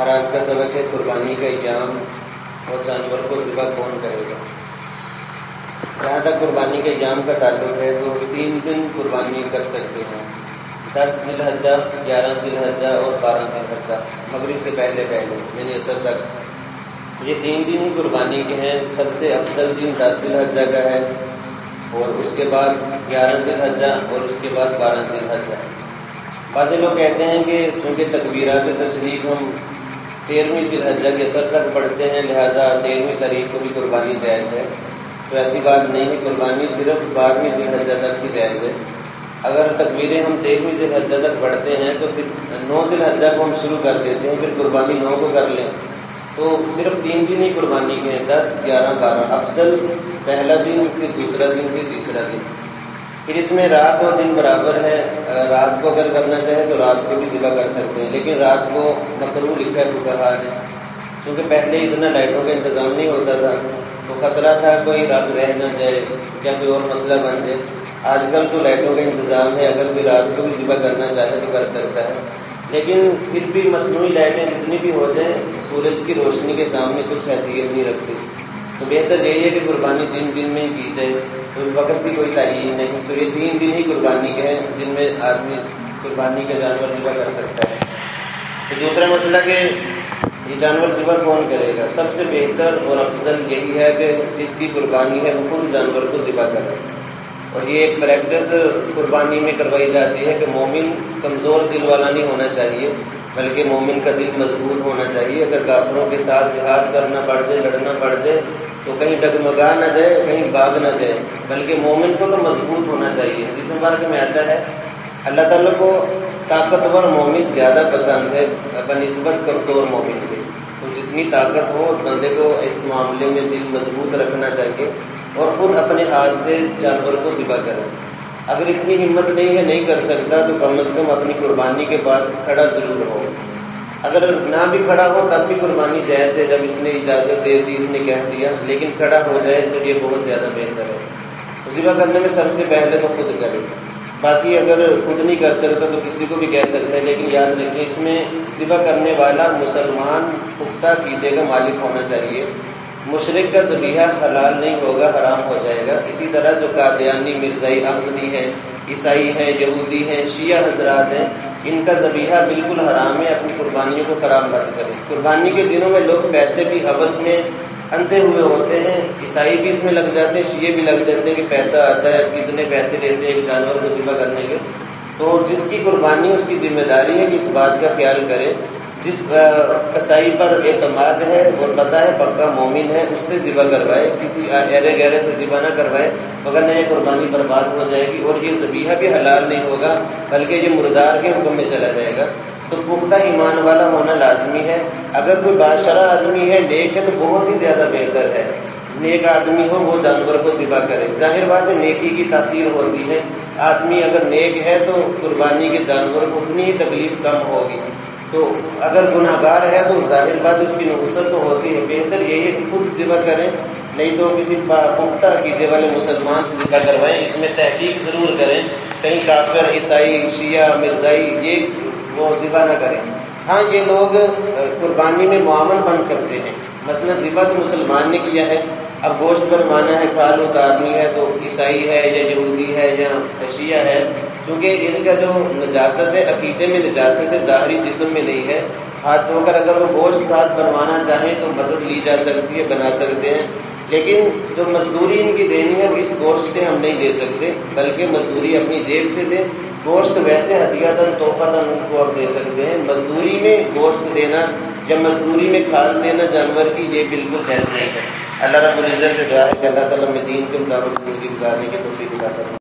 हर आज का सबक है कुर्बानी का इजाम और जानवर को ज़िबा कौन करेगा। जहाँ तक कुर्बानी के इजाम का ताल्लुक है तो 3 दिन कुर्बानी कर सकते हैं, 10 ज़िलहज्जा, 11 ज़िलहज्जा और 12 ज़िलहज्जा मगरिब से पहले यानी असर तक। ये 3 दिन ही कुर्बानी के हैं। सबसे अफजल दिन 10 ज़िलहज्जा का है और उसके बाद 11 ज़िलहज्जा और उसके बाद 12 ज़िलहज्जा। बाज़ लोग कहते हैं कि चूँकि तकबीरात तस्लीक हम 13वीं ज़िलहज्जा के सर तक पढ़ते हैं लिहाजा 13वीं तारीख को भी कुर्बानी जायज़ है, तो ऐसी बात नहीं है। कुर्बानी सिर्फ 12वीं ज़िलहज्जा तक ही जायज़ है। अगर तकबीरें हम 13वीं ज़िलहज्जा तक पढ़ते हैं तो फिर 9 ज़िलहज्जा को हम शुरू कर देते हैं, फिर कुर्बानी 9 को कर लें, तो सिर्फ 3 दिन ही कुर्बानी के हैं, 10, 11, 12। अफजल पहला दिन, फिर दूसरा दिन, फिर तीसरा दिन। फिर इसमें रात और दिन बराबर है। रात को अगर करना चाहे तो रात को भी ज़िबा कर सकते हैं, लेकिन रात को मकरूह लिखा है फुकहा ने, क्योंकि पहले इतना लाइटों का इंतज़ाम नहीं होता था तो ख़तरा था कोई रात रह ना जाए या कोई और मसला बन जाए। आजकल तो लाइटों का इंतज़ाम है, अगर कोई रात को भी ज़िबा करना चाहे तो कर सकता है, लेकिन फिर भी मसनूई लाइटें जितनी भी हो जाएँ सूरज की रोशनी के सामने कुछ हैसियत नहीं रखती। तो बेहतर यही है कि कुर्बानी 3 दिन में ही की जाए, तो वक्त भी कोई तायीन नहीं। तो ये 3 दिन ही कुर्बानी के हैं जिनमें आदमी कुर्बानी का जानवर ज़िबा कर सकता है। तो दूसरा मसला कि ये जानवर ज़िबा कौन करेगा, सबसे बेहतर और अफजल यही है कि जिसकी कुर्बानी है वो खुद जानवर को ज़िबा करे। और ये एक प्रैक्टिस कुर्बानी में करवाई जाती है कि मोमिन कमज़ोर दिल वाला नहीं होना चाहिए, बल्कि मोमिन का दिल मजबूत होना चाहिए। अगर काफिरों के साथ जिहाद करना पड़ जाए, लड़ना पड़ जाए, तो कहीं डगमगा ना जाए, कहीं भाग ना जाए, बल्कि मोमिन को तो मजबूत होना चाहिए। जिस मुबारक में आता है अल्लाह ताला को ताकतवर मोमिन ज़्यादा पसंद है बनिस्बत कमज़ोर मोमिन के। तो जितनी ताकत हो बंदे को इस मामले में दिल मजबूत रखना चाहिए और खुद अपने हाथ से जानवर को ज़िबा करें। अगर इतनी हिम्मत नहीं है, नहीं कर सकता, तो कम अज़ कम अपनी कुर्बानी के पास खड़ा ज़रूर हो। अगर ना भी खड़ा हो तब भी कुर्बानी जायज़ है, जब इसने इजाज़त दे दी, इसने कह दिया, लेकिन खड़ा हो जाए तो ये बहुत ज़्यादा बेहतर है। ज़िबा करने में सबसे पहले तो खुद करे, बाकी अगर खुद नहीं कर सकता तो किसी को भी कह सकते हैं। लेकिन याद रखिए इसमें ज़िबा करने वाला मुसलमान पुख्ता क़ीदे का मालिक होना चाहिए। मुशरिक का ज़बीहा हलाल नहीं होगा, हराम हो जाएगा। इसी तरह जो कादियानी, मिर्ज़ाई, अहमदी हैं, ईसाई हैं, यहूदी हैं, शिया हजरात हैं, इनका ज़बीहा बिल्कुल हराम है। अपनी कुर्बानियों को ख़राब मत करें। कुर्बानी के दिनों में लोग पैसे भी हवस में अंधे हुए होते हैं। ईसाई भी इसमें लग जाते हैं, शिया भी लग जाते हैं कि पैसा आता है, कितने पैसे लेते हैं जानवर को ज़िबा करने के। तो जिसकी कुर्बानी उसकी ज़िम्मेदारी है कि इस बात का ख्याल करे। जिस कसाई पर एतमाद है और पता है पक्का मोमिन है, उससे ज़िबा करवाए, किसी ऐरे गैरे से ज़िबा ना करवाए, मगर न ये कुर्बानी बर्बाद हो जाएगी और ये ज़बीहा भी हलाल नहीं होगा, बल्कि ये मुर्दार के हुक्म में चला जाएगा। तो पुख्ता ईमान वाला होना लाजमी है। अगर कोई बाशरा आदमी है, नेक है, तो बहुत ही ज़्यादा बेहतर है। नेक आदमी हो वो जानवर को ज़िबा करे। जाहिर बात है नेकी की तासीर होती है। आदमी अगर नेक है तो कुर्बानी के जानवर को उतनी ही तकलीफ कम होगी। तो अगर गुनाहगार है तो जाहिर बात उसकी नुकसान तो होती है। बेहतर यही है कि खुद ज़िबा करें, नहीं तो किसी पुख्ता क़ीदे वाले मुसलमान से ज़िबा करवाएं। इसमें तहकीक ज़रूर करें, कहीं काफिर, ईसाई, शिया, मिर्ज़ाई ये वो ज़िबा ना करें। हाँ, ये लोग कुर्बानी में मुआवन बन सकते हैं। मसलन ज़िबा तो मुसलमान ने किया है, अब गोश्त पर माना है, खाल उतारनी है, तो ईसाई है या यहूदी है या शिया है, क्योंकि इनका जो नजासत है अकीदे में नजासत है, ज़ाहरी जिस्म में नहीं है। हाथ धोकर अगर वो गोश्त साथ बनवाना चाहें तो मदद ली जा सकती है, बना सकते हैं, लेकिन जो मजदूरी इनकी देनी है वो इस गोश्त से हम नहीं दे सकते, बल्कि मजदूरी अपनी जेब से दें। गोश्त वैसे हदियातन, तोहफ़तन उनको आप दे सकते हैं। मजदूरी में गोश्त देना या मजदूरी में खाल देना जानवर की, ये बिल्कुल जायज़ नहीं है। अल्लाह रब्बुल इज़्ज़त से दुआ है कि अल्लाह ताला हमें दीन के मुताबिक ज़िंदगी गुजारने की तौफीक अता फरमाए।